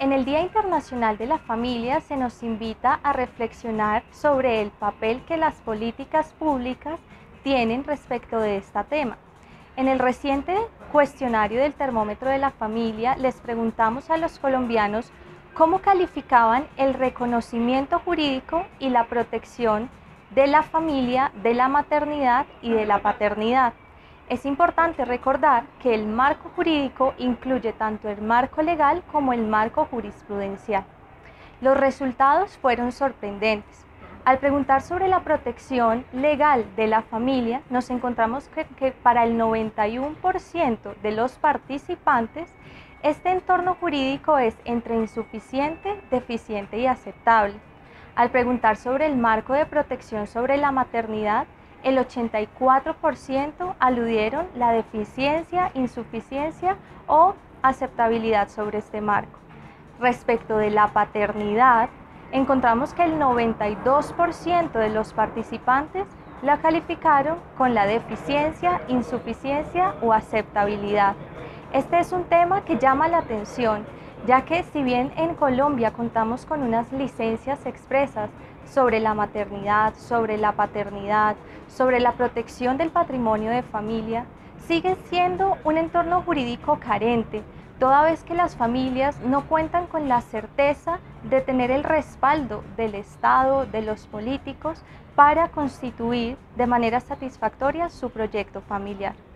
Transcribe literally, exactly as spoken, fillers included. En el Día Internacional de la Familia se nos invita a reflexionar sobre el papel que las políticas públicas tienen respecto de este tema. En el reciente cuestionario del Termómetro de la Familia les preguntamos a los colombianos cómo calificaban el reconocimiento jurídico y la protección de la familia, de la maternidad y de la paternidad. Es importante recordar que el marco jurídico incluye tanto el marco legal como el marco jurisprudencial. Los resultados fueron sorprendentes. Al preguntar sobre la protección legal de la familia, nos encontramos que, que para el noventa y uno por ciento de los participantes, este entorno jurídico es entre insuficiente, deficiente y aceptable. Al preguntar sobre el marco de protección sobre la maternidad, el ochenta y cuatro por ciento aludieron la deficiencia, insuficiencia o aceptabilidad sobre este marco. Respecto de la paternidad, encontramos que el noventa y dos por ciento de los participantes la calificaron con la deficiencia, insuficiencia o aceptabilidad. Este es un tema que llama la atención, ya que si bien en Colombia contamos con unas licencias expresas sobre la maternidad, sobre la paternidad, sobre la protección del patrimonio de familia, sigue siendo un entorno jurídico carente, toda vez que las familias no cuentan con la certeza de tener el respaldo del Estado, de los políticos, para constituir de manera satisfactoria su proyecto familiar.